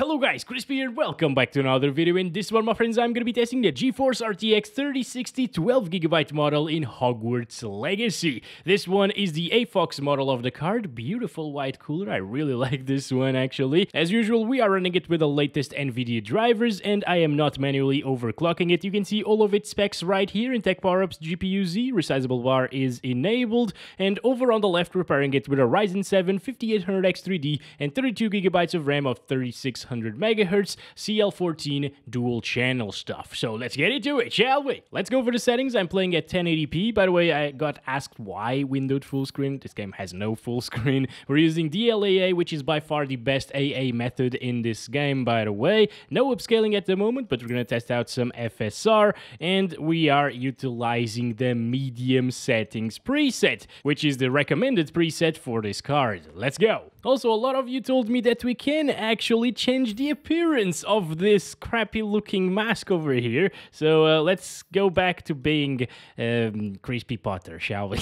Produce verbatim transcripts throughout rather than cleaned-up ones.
Hello guys, Crispy here, welcome back to another video. In this one, my friends, I'm gonna be testing the GeForce R T X thirty sixty twelve gigabyte model in Hogwarts Legacy. This one is the A FOX model of the card, beautiful white cooler, I really like this one actually. As usual, we are running it with the latest NVIDIA drivers and I am not manually overclocking it. You can see all of its specs right here in TechPowerUp's G P U Z, resizable bar is enabled, and over on the left we're pairing it with a Ryzen seven fifty-eight hundred X three D and thirty-two gigabytes of RAM of thirty-six hundred megahertz C L fourteen dual channel stuff. So let's get into it, shall we? Let's go over the settings. I'm playing at ten eighty p. By the way, I got asked why windowed full screen. This game has no full screen. We're using D L A A, which is by far the best A A method in this game, by the way. No upscaling at the moment, but we're gonna test out some F S R, and we are utilizing the medium settings preset, which is the recommended preset for this card. Let's go. Also, a lot of you told me that we can actually change the appearance of this crappy looking mask over here, so uh, let's go back to being um, Crispy Potter, shall we?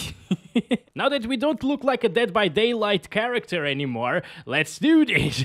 Now that we don't look like a Dead by Daylight character anymore, let's do this.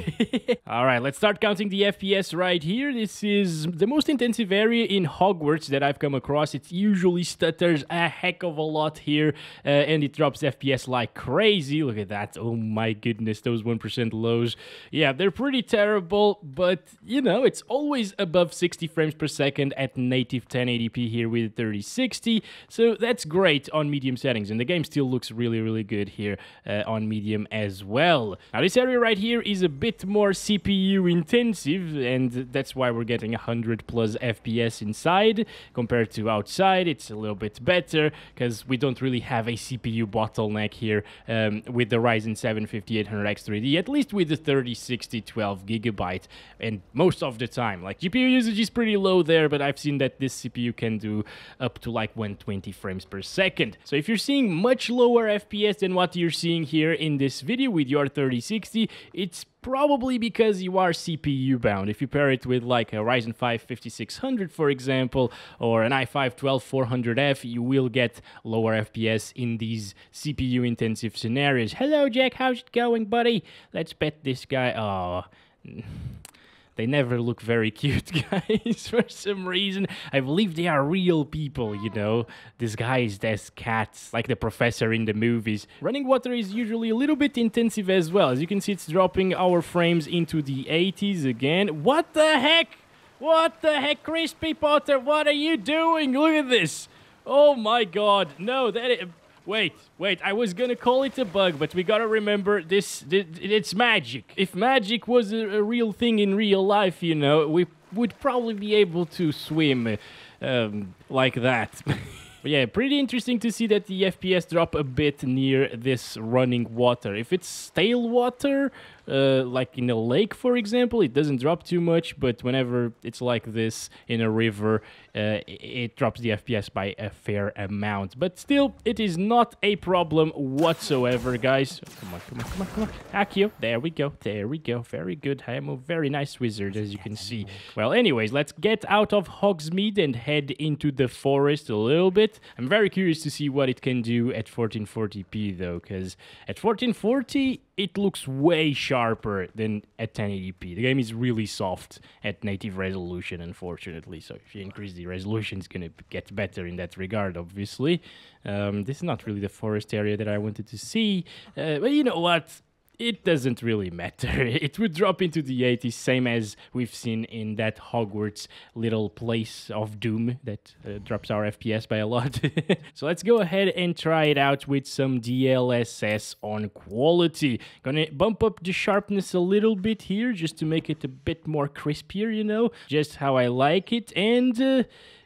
Alright, let's start counting the F P S right here. This is the most intensive area in Hogwarts that I've come across. It usually stutters a heck of a lot here, uh, and it drops F P S like crazy. Look at that, oh my goodness, those one percent lows. Yeah, they're pretty terrible, but you know, it's always above sixty frames per second at native ten eighty p here with thirty sixty, so that's great on medium settings, and the game still looks really Really, really good here uh, on medium as well. Now this area right here is a bit more C P U intensive, and that's why we're getting one hundred plus F P S inside compared to outside. It's a little bit better because we don't really have a C P U bottleneck here um, with the Ryzen seven fifty-eight hundred X three D, at least with the thirty sixty twelve gigabyte, and most of the time. Like, G P U usage is pretty low there, but I've seen that this C P U can do up to like one hundred twenty frames per second. So if you're seeing much lower F P S than what you're seeing here in this video with your thirty sixty, it's probably because you are C P U bound. If you pair it with like a Ryzen five fifty-six hundred, for example, or an i five twelve four hundred F, you will get lower F P S in these C P U intensive scenarios. Hello Jack, how's it going, buddy? Let's pet this guy. Oh. They never look very cute, guys, for some reason. I believe they are real people, you know, disguised as cats, like the professor in the movies. Running water is usually a little bit intensive as well. As you can see, it's dropping our frames into the eighties again. What the heck? What the heck, Crispy Potter? What are you doing? Look at this. Oh, my God. No, that is... Wait, wait, I was gonna call it a bug, but we gotta remember this, this it's magic. If magic was a, a real thing in real life, you know, we would probably be able to swim um, like that. But yeah, pretty interesting to see that the F P S drop a bit near this running water. If it's stale water, uh, like in a lake, for example, it doesn't drop too much, but whenever it's like this in a river, uh, it drops the F P S by a fair amount. But still, it is not a problem whatsoever, guys. Oh, come on, come on, come on, come on. Accio, there we go, there we go. Very good, I am a very nice wizard, as you can see. Well, anyways, let's get out of Hogsmeade and head into the forest a little bit. I'm very curious to see what it can do at fourteen forty p though, because at fourteen forty it looks way sharper than at ten eighty p. The game is really soft at native resolution, unfortunately, so if you increase the resolution, it's gonna get better in that regard, obviously. Um, this is not really the forest area that I wanted to see, uh, but you know what? It doesn't really matter. It would drop into the eighties, same as we've seen in that Hogwarts little place of doom that uh, drops our F P S by a lot. So let's go ahead and try it out with some D L S S on quality. Gonna bump up the sharpness a little bit here just to make it a bit more crispier, you know, just how I like it. And uh,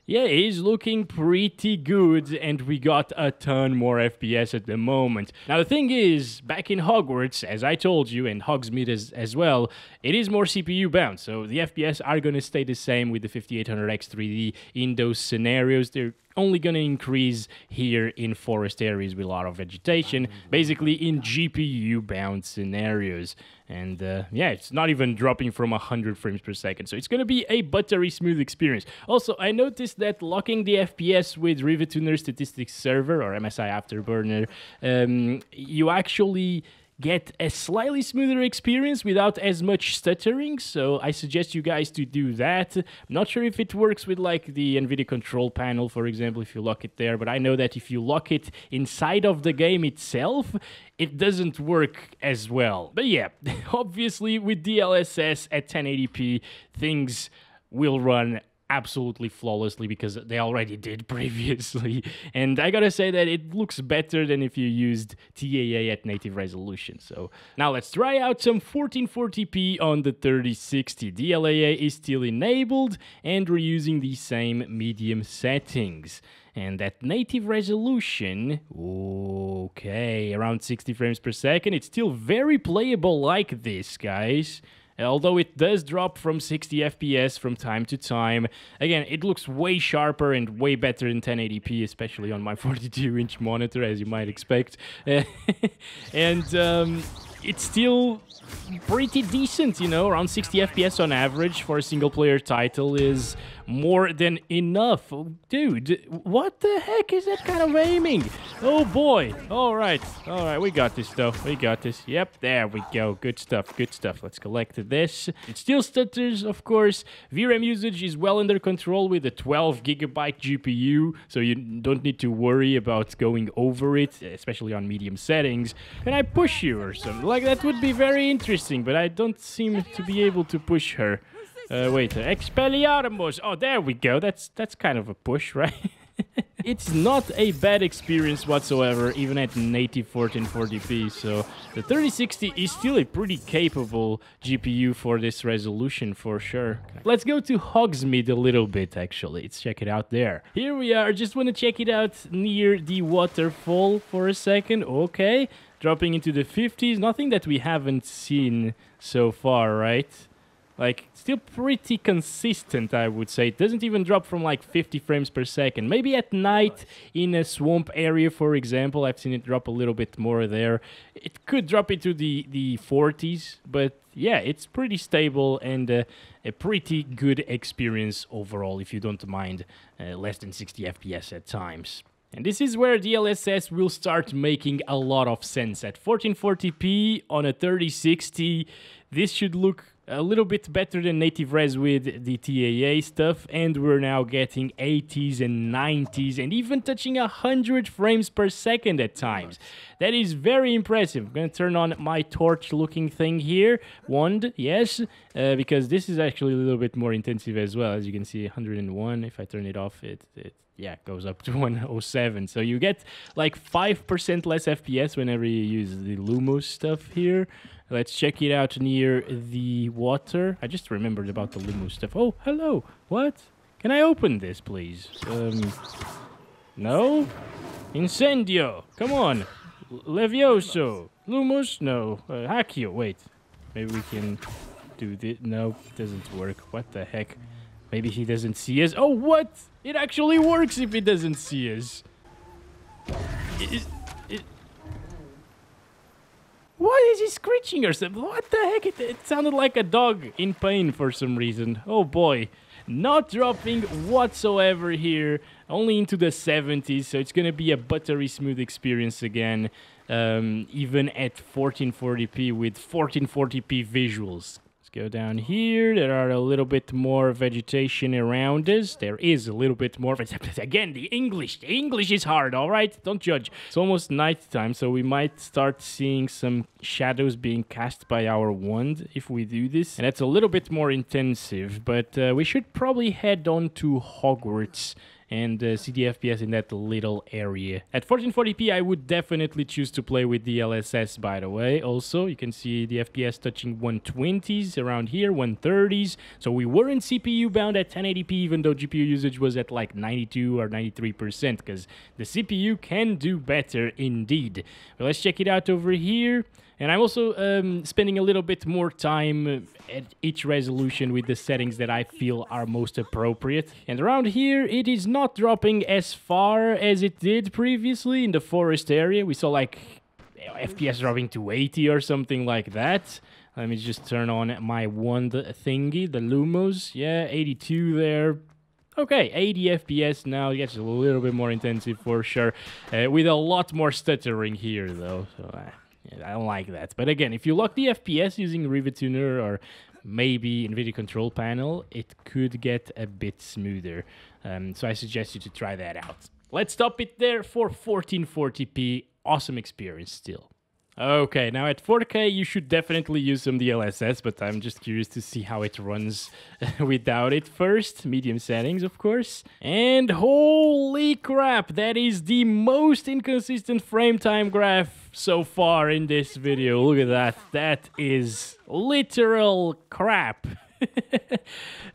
yeah, he's looking pretty good, and we got a ton more F P S at the moment. Now, the thing is, back in Hogwarts, as I told you, and Hogsmeade as, as well, it is more C P U bound, so the F P S are going to stay the same with the fifty-eight hundred X three D in those scenarios. They're only going to increase here in forest areas with a lot of vegetation, basically in G P U-bound scenarios. And uh, yeah, it's not even dropping from one hundred frames per second, so it's going to be a buttery smooth experience. Also, I noticed that locking the F P S with RiverTuner Statistics Server, or M S I Afterburner, um, you actually get a slightly smoother experience without as much stuttering, so I suggest you guys to do that. I'm not sure if it works with like the NVIDIA control panel, for example, if you lock it there, but I know that if you lock it inside of the game itself, it doesn't work as well. But yeah, obviously with D L S S at ten eighty p, things will run absolutely flawlessly because they already did previously, and I gotta say that it looks better than if you used T A A at native resolution. So now let's try out some fourteen forty p on the thirty sixty. D L A A is still enabled and we're using the same medium settings. And at native resolution, okay, around sixty frames per second, it's still very playable like this, guys. Although it does drop from sixty F P S from time to time. Again, it looks way sharper and way better in ten eighty p, especially on my forty-two inch monitor, as you might expect. And um, it's still pretty decent, you know, around sixty F P S on average for a single-player title is more than enough. Dude, what the heck is that kind of aiming? Oh boy. All right. All right. We got this though. We got this. Yep. There we go. Good stuff. Good stuff. Let's collect this. It still stutters, of course. V RAM usage is well under control with a twelve gigabyte G P U, so you don't need to worry about going over it, especially on medium settings. Can I push you or something? Like, that would be very interesting, but I don't seem to be able to push her. Uh, wait, uh, Expelliarmus. Oh, there we go. That's that's kind of a push, right? It's not a bad experience whatsoever, even at native fourteen forty p. So the thirty sixty is still a pretty capable G P U for this resolution, for sure. Let's go to Hogsmeade a little bit, actually. Let's check it out there. Here we are. Just want to check it out near the waterfall for a second. Okay, dropping into the fifties. Nothing that we haven't seen so far, right? Like, still pretty consistent, I would say. It doesn't even drop from like fifty frames per second. Maybe at night in a swamp area, for example, I've seen it drop a little bit more there. It could drop into the, the forties, but yeah, it's pretty stable and uh, a pretty good experience overall, if you don't mind uh, less than sixty F P S at times. And this is where D L S S will start making a lot of sense. At fourteen forty p on a thirty sixty, this should look a little bit better than native res with the T A A stuff, and we're now getting eighties and nineties and even touching one hundred frames per second at times. That is very impressive. I'm gonna turn on my torch looking thing here, wand, yes, uh, because this is actually a little bit more intensive as well. As you can see, one hundred and one, if I turn it off, it, it yeah, goes up to one oh seven. So you get like five percent less F P S whenever you use the Lumos stuff here. Let's check it out near the water. I just remembered about the Lumos stuff. Oh, hello. What? Can I open this, please? Um, no? Incendio. Come on. Levioso. Lumos? No. Uh, Haccio. Wait. Maybe we can do this. No, it doesn't work. What the heck? Maybe he doesn't see us. Oh, what? It actually works if he doesn't see us. It What is he screeching or something? What the heck? It, it sounded like a dog in pain for some reason. Oh boy. Not dropping whatsoever here. Only into the seventies. So it's going to be a buttery smooth experience again. Um, even at fourteen forty p with fourteen forty p visuals. Let's go down here. There are a little bit more vegetation around us. There is a little bit more. Again, the English. The English is hard, all right? Don't judge. It's almost nighttime, so we might start seeing some shadows being cast by our wand if we do this. And that's a little bit more intensive, but uh, we should probably head on to Hogwarts and uh, see the F P S in that little area. At fourteen forty p, I would definitely choose to play with D L S S, by the way. Also, you can see the F P S touching one twenties around here, one thirties. So we weren't C P U bound at ten eighty p, even though G P U usage was at like ninety-two or ninety-three percent, because the C P U can do better indeed. But let's check it out over here. And I'm also um, spending a little bit more time at each resolution with the settings that I feel are most appropriate. And around here, it is not dropping as far as it did previously in the forest area. We saw like F P S dropping to eighty or something like that. Let me just turn on my wand thingy, the Lumos. Yeah, eighty-two there. Okay, eighty F P S now, gets a little bit more intensive for sure. Uh, with a lot more stuttering here though, so... Uh, I don't like that. But again, if you lock the F P S using RiverTuner or maybe NVIDIA Control Panel, it could get a bit smoother. Um, so I suggest you to try that out. Let's stop it there for fourteen forty p. Awesome experience still. Okay, now at four K, you should definitely use some D L S S, but I'm just curious to see how it runs without it first. Medium settings, of course. And holy crap, that is the most inconsistent frame time graph so far in this video. Look at that. That is literal crap. uh,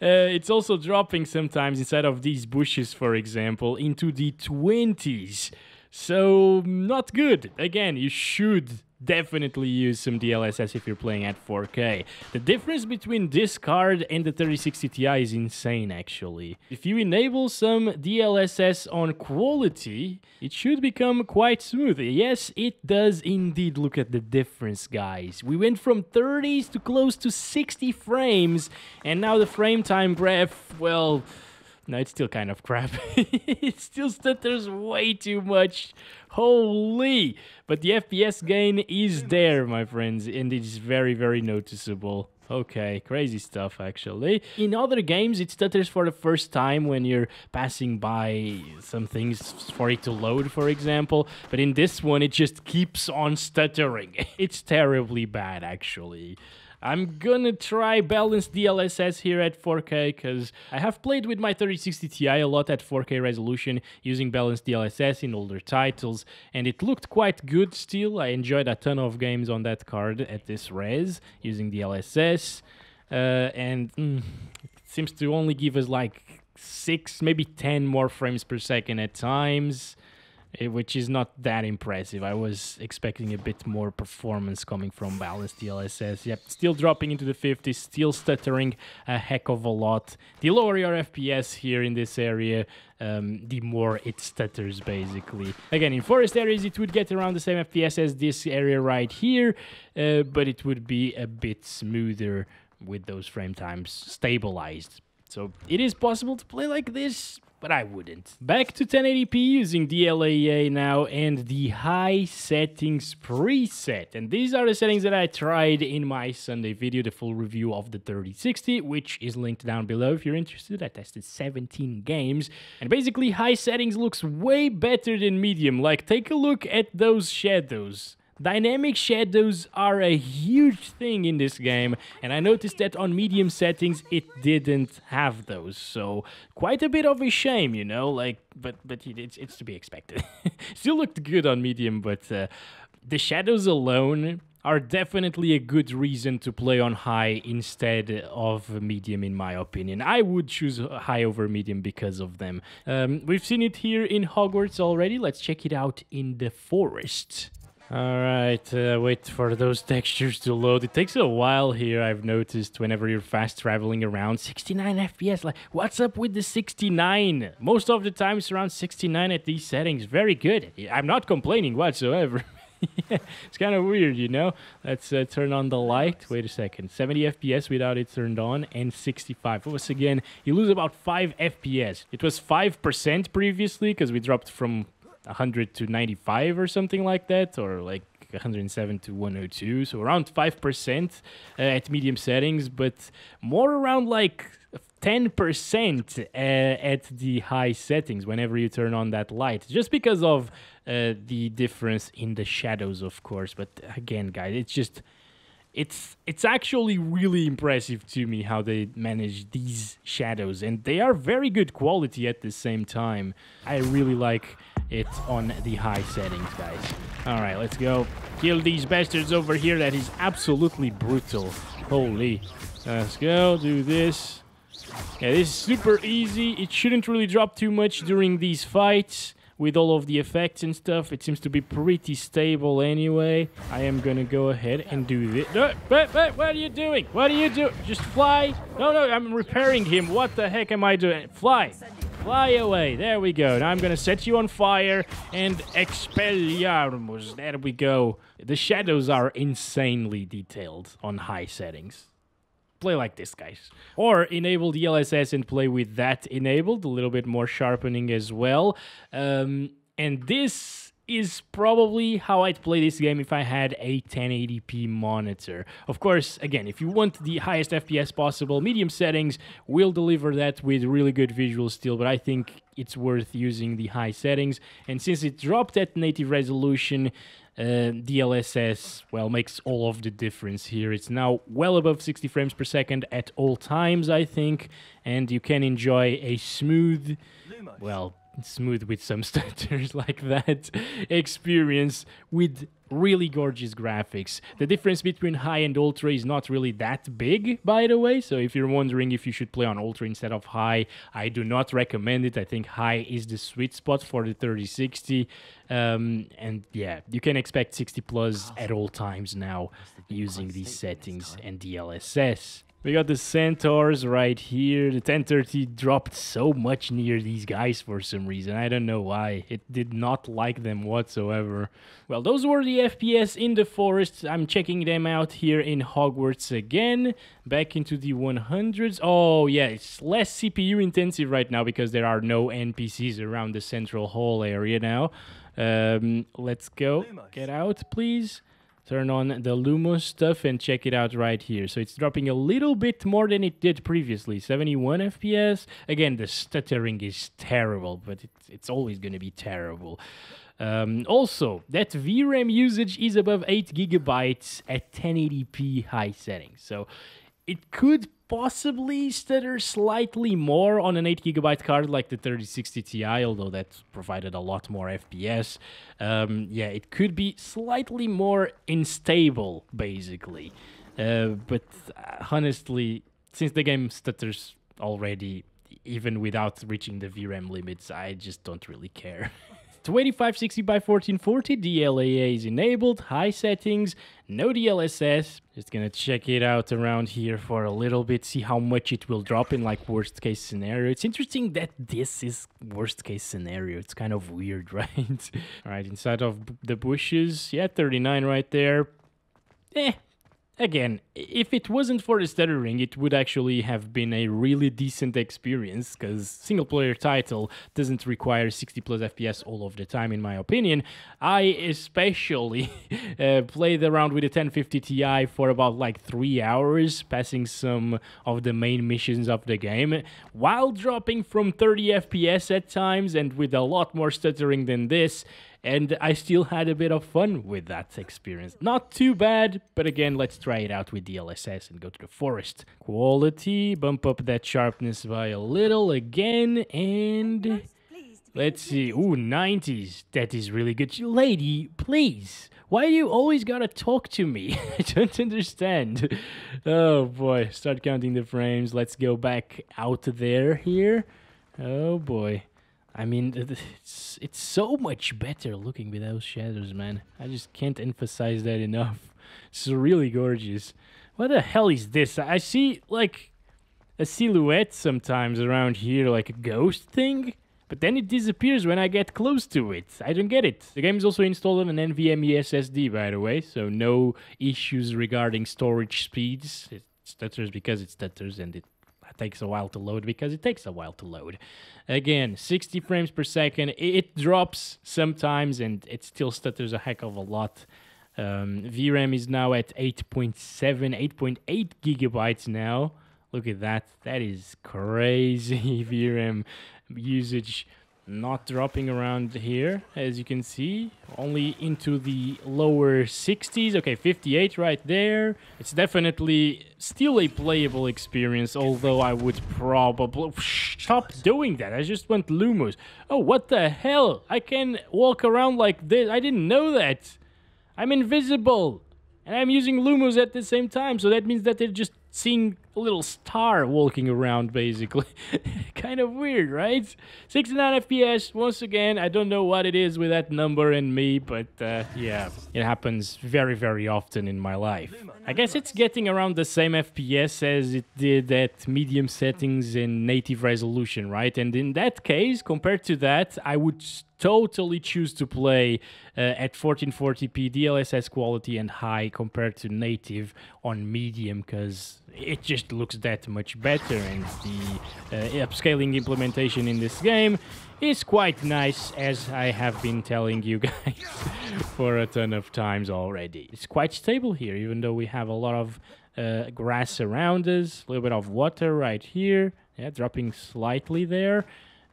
it's also dropping sometimes inside of these bushes, for example, into the twenties. So, not good. Again, you should definitely use some D L S S if you're playing at four K. The difference between this card and the thirty sixty Ti is insane, actually. If you enable some D L S S on quality, it should become quite smooth. Yes, it does indeed. Look at the difference, guys. We went from thirties to close to sixty frames, and now the frame time graph, well... no, it's still kind of crap. It still stutters way too much. Holy! But the F P S gain is there, my friends, and it's very, very noticeable. Okay, crazy stuff, actually. In other games, it stutters for the first time when you're passing by some things for it to load, for example. But in this one, it just keeps on stuttering. It's terribly bad, actually. I'm gonna try balance D L S S here at four K, because I have played with my thirty sixty Ti a lot at four K resolution using balanced D L S S in older titles, and it looked quite good still. I enjoyed a ton of games on that card at this res using D L S S, uh, and mm, it seems to only give us like six, maybe ten more frames per second at times, which is not that impressive. I was expecting a bit more performance coming from balanced D L S S. Yep, still dropping into the fifties, still stuttering a heck of a lot. The lower your F P S here in this area, um, the more it stutters, basically. Again, in forest areas, it would get around the same F P S as this area right here, uh, but it would be a bit smoother with those frame times stabilized. So it is possible to play like this, but I wouldn't. Back to ten eighty p using D L A A now and the high settings preset. And these are the settings that I tried in my Sunday video, the full review of the thirty sixty, which is linked down below if you're interested. I tested seventeen games. And basically high settings looks way better than medium. Like, take a look at those shadows. Dynamic shadows are a huge thing in this game, and I noticed that on medium settings it didn't have those, so quite a bit of a shame, you know, like, but but it's, it's to be expected. Still looked good on medium, but uh, the shadows alone are definitely a good reason to play on high instead of medium, in my opinion. I would choose high over medium because of them. Um, we've seen it here in Hogwarts already. Let's check it out in the forest. Alright, uh, wait for those textures to load. It takes a while here, I've noticed, whenever you're fast traveling around. sixty-nine F P S, like, what's up with the sixty-nine? Most of the time it's around sixty-nine at these settings. Very good. I'm not complaining whatsoever. Yeah, it's kind of weird, you know? Let's uh, turn on the light. Wait a second. seventy F P S without it turned on, and sixty-five. Once again, you lose about five F P S. It was five percent previously, because we dropped from one hundred to ninety-five or something like that, or like one hundred seven to one oh two, so around five percent uh, at medium settings, but more around like ten percent uh, at the high settings whenever you turn on that light, just because of uh, the difference in the shadows, of course. But again, guys, it's just It's it's actually really impressive to me how they manage these shadows, and they are very good quality at the same time. I really like it on the high settings, guys. All right, let's go kill these bastards over here. That is absolutely brutal. Holy. Let's go do this. Yeah, this is super easy. It shouldn't really drop too much during these fights. With all of the effects and stuff, it seems to be pretty stable anyway. I am gonna go ahead and do this. No, wait, wait, what are you doing? What are you doing? Just fly. No, no, I'm repairing him. What the heck am I doing? Fly. Fly away. There we go. Now I'm gonna set you on fire and Expelliarmus. There we go. The shadows are insanely detailed on high settings. Play like this, guys, or enable D L S S and play with that enabled, a little bit more sharpening as well. Um, and this is probably how I'd play this game if I had a ten eighty p monitor. Of course, again, if you want the highest F P S possible, medium settings will deliver that with really good visuals still, but I think it's worth using the high settings. And since it dropped at native resolution, Uh, D L S S, well, makes all of the difference here. It's now well above sixty frames per second at all times, I think, and you can enjoy a smooth, well, smooth with some stutters like that, experience with really gorgeous graphics. The difference between high and ultra is not really that big, by the way, so if you're wondering if you should play on ultra instead of high, I do not recommend it. I think high is the sweet spot for the thirty sixty, um, and yeah, you can expect sixty plus at all times now using these settings and D L S S. We got the Centaurs right here. The ten thirty dropped so much near these guys for some reason. I don't know why. It did not like them whatsoever. Well, those were the F P S in the forest. I'm checking them out here in Hogwarts again. Back into the one hundreds. Oh, yeah, it's less C P U intensive right now because there are no N P Cs around the central hall area now. Um, let's go. Get out, please. Turn on the Lumos stuff and check it out right here. So it's dropping a little bit more than it did previously, seventy-one F P S. Again, the stuttering is terrible, but it's, it's always going to be terrible. Um, also, that V RAM usage is above eight gigabytes at ten eighty p high settings. So it could possibly stutter slightly more on an eight gigabyte card like the thirty sixty T I, although that provided a lot more F P S. Um, yeah, it could be slightly more unstable, basically. Uh, but uh, honestly, since the game stutters already, even without reaching the V RAM limits, I just don't really care. twenty-five sixty by fourteen forty, D L A A is enabled, high settings, no D L S S. Just gonna check it out around here for a little bit, see how much it will drop in like worst case scenario. It's interesting that this is worst case scenario. It's kind of weird, right? All right, inside of the bushes, yeah, thirty-nine right there. Eh. Again, if it wasn't for the stuttering, it would actually have been a really decent experience, because single-player title doesn't require sixty plus F P S all of the time, in my opinion. I especially uh, played around with a ten fifty T I for about like three hours, passing some of the main missions of the game, while dropping from thirty F P S at times and with a lot more stuttering than this. And I still had a bit of fun with that experience. Not too bad, but again, let's try it out with D L S S and go to the forest. Quality, bump up that sharpness by a little again, and let's see. Ooh, nineties. That is really good. Lady, please. Why do you always gotta talk to me? I don't understand. Oh boy, start counting the frames. Let's go back out there here. Oh boy. I mean, it's, it's so much better looking with those shadows, man. I just can't emphasize that enough. It's really gorgeous. What the hell is this? I see, like, a silhouette sometimes around here, like a ghost thing. But then it disappears when I get close to it. I don't get it. The game is also installed on an NVMe S S D, by the way. So no issues regarding storage speeds. It stutters because it stutters, and it takes a while to load because it takes a while to load. Again, sixty frames per second. It drops sometimes and it still stutters a heck of a lot. Um, V RAM is now at eight point seven, eight point eight gigabytes now. Look at that. That is crazy. V RAM usage not dropping around here, as you can see, only into the lower sixties. Okay, fifty-eight right there. It's definitely still a playable experience, although I would probably stop doing that. I just want Lumos. Oh, what the hell? I can walk around like this. I didn't know that. I'm invisible and I'm using Lumos at the same time, so that means that they're just seeing a little star walking around, basically. Kind of weird, right? sixty-nine F P S, once again, I don't know what it is with that number and me, but uh, yeah, it happens very, very often in my life. I guess it's getting around the same F P S as it did at medium settings and native resolution, right? And in that case, compared to that, I would totally choose to play uh, at fourteen forty p D L S S quality and high compared to native on medium, because it just looks that much better, and the uh, upscaling implementation in this game is quite nice, as I have been telling you guys for a ton of times already. It's quite stable here, even though we have a lot of uh, grass around us, a little bit of water right here, yeah, dropping slightly there,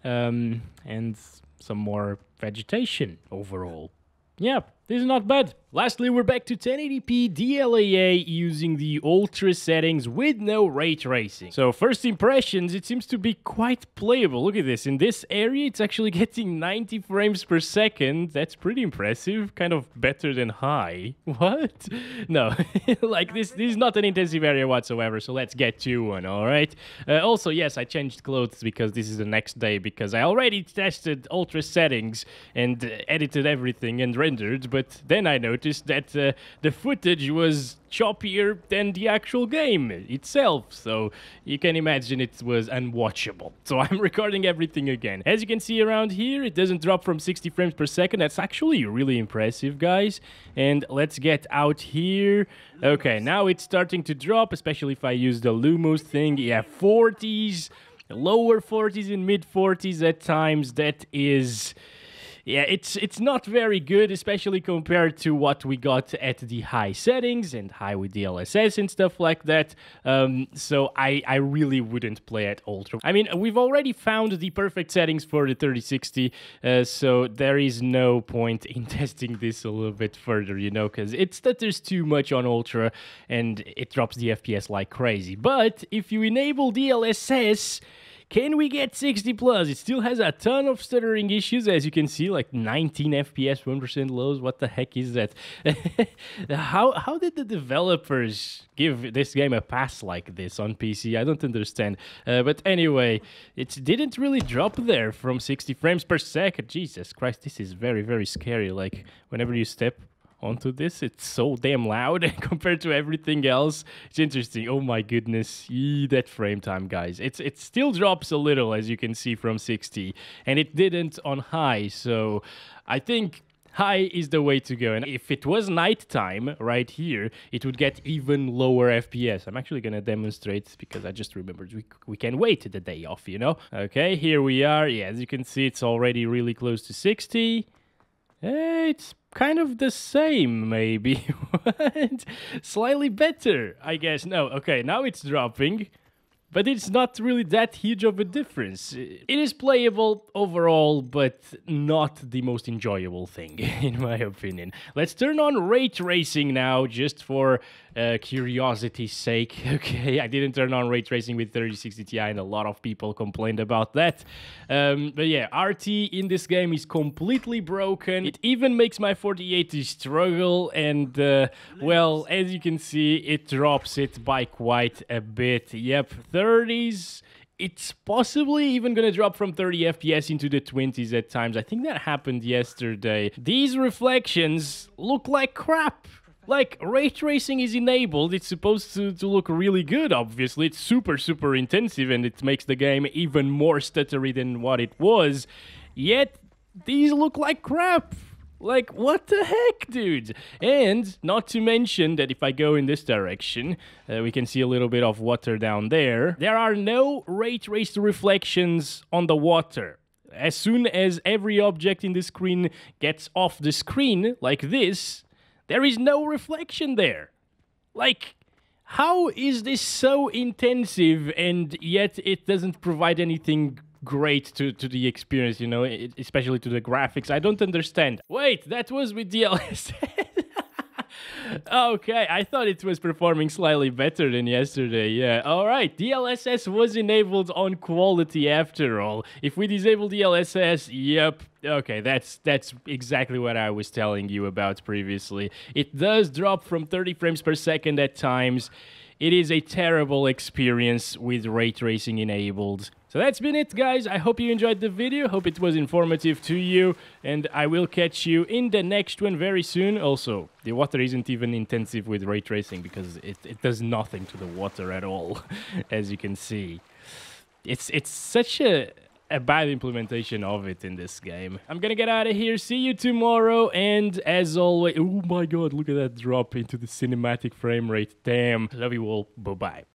um, and some more vegetation overall. Yeah, this is not bad. Lastly, we're back to ten eighty p D L A A using the ultra settings with no ray tracing. So first impressions, it seems to be quite playable. Look at this. In this area, it's actually getting ninety frames per second. That's pretty impressive. Kind of better than high. What? No, like this, this is not an intensive area whatsoever. So let's get to one, all right? Uh, also, yes, I changed clothes because this is the next day, because I already tested ultra settings and uh, edited everything and rendered, but then I noticed that uh, the footage was choppier than the actual game itself, so you can imagine it was unwatchable. So I'm recording everything again. As you can see around here, it doesn't drop from sixty frames per second. That's actually really impressive, guys. And let's get out here. Okay, now it's starting to drop, especially if I use the Lumos thing. Yeah, forties, lower forties and mid forties at times. That is... yeah, it's it's not very good, especially compared to what we got at the high settings and high with D L S S and stuff like that. Um, so I, I really wouldn't play at ultra. I mean, we've already found the perfect settings for the thirty sixty, uh, so there is no point in testing this a little bit further, you know, because it stutters too much on ultra and it drops the F P S like crazy. But if you enable D L S S... can we get sixty plus? It still has a ton of stuttering issues, as you can see, like nineteen F P S, one percent lows. What the heck is that? how how did the developers give this game a pass like this on P C? I don't understand. Uh, but anyway, it didn't really drop there from sixty frames per second. Jesus Christ, this is very, very scary. Like, whenever you step onto this, it's so damn loud compared to everything else. It's interesting. Oh my goodness. Eee, that frame time, guys. It's it still drops a little, as you can see, from sixty, and it didn't on high. So I think high is the way to go. And if it was nighttime right here, it would get even lower F P S. I'm actually going to demonstrate, because I just remembered we, we can wait the day off, you know? Okay, here we are. Yeah, as you can see, it's already really close to sixty. It's kind of the same, maybe. What? Slightly better, I guess. No, okay, now it's dropping, but it's not really that huge of a difference. It is playable overall, but not the most enjoyable thing, in my opinion. Let's turn on ray tracing now, just for uh, curiosity's sake. Okay, I didn't turn on ray tracing with thirty sixty T I, and a lot of people complained about that. Um, but yeah, R T in this game is completely broken. It even makes my forty eighty struggle, and uh, well, as you can see, it drops it by quite a bit. Yep, thirties, it's possibly even going to drop from thirty F P S into the twenties at times. I think that happened yesterday. These reflections look like crap. Like, ray tracing is enabled. It's supposed to, to look really good, obviously. It's super, super intensive, and it makes the game even more stuttery than what it was. Yet, these look like crap. Like, what the heck, dude? And not to mention that if I go in this direction, uh, we can see a little bit of water down there. There are no ray traced reflections on the water. As soon as every object in the screen gets off the screen, like this, there is no reflection there. Like... how is this so intensive, and yet it doesn't provide anything great to, to the experience, you know, it, especially to the graphics? I don't understand. Wait, that was with D L S S. Okay, I thought it was performing slightly better than yesterday, yeah. Alright, D L S S was enabled on quality after all. If we disable D L S S, yep. Okay, that's that's exactly what I was telling you about previously. It does drop from thirty frames per second at times. It is a terrible experience with ray tracing enabled. So that's been it, guys. I hope you enjoyed the video. Hope it was informative to you. And I will catch you in the next one very soon. Also, the water isn't even intensive with ray tracing, because it, it does nothing to the water at all, as you can see. It's, it's such a, a bad implementation of it in this game. I'm gonna get out of here. See you tomorrow. And as always... oh my god, look at that drop into the cinematic frame rate. Damn. Love you all. Bye-bye.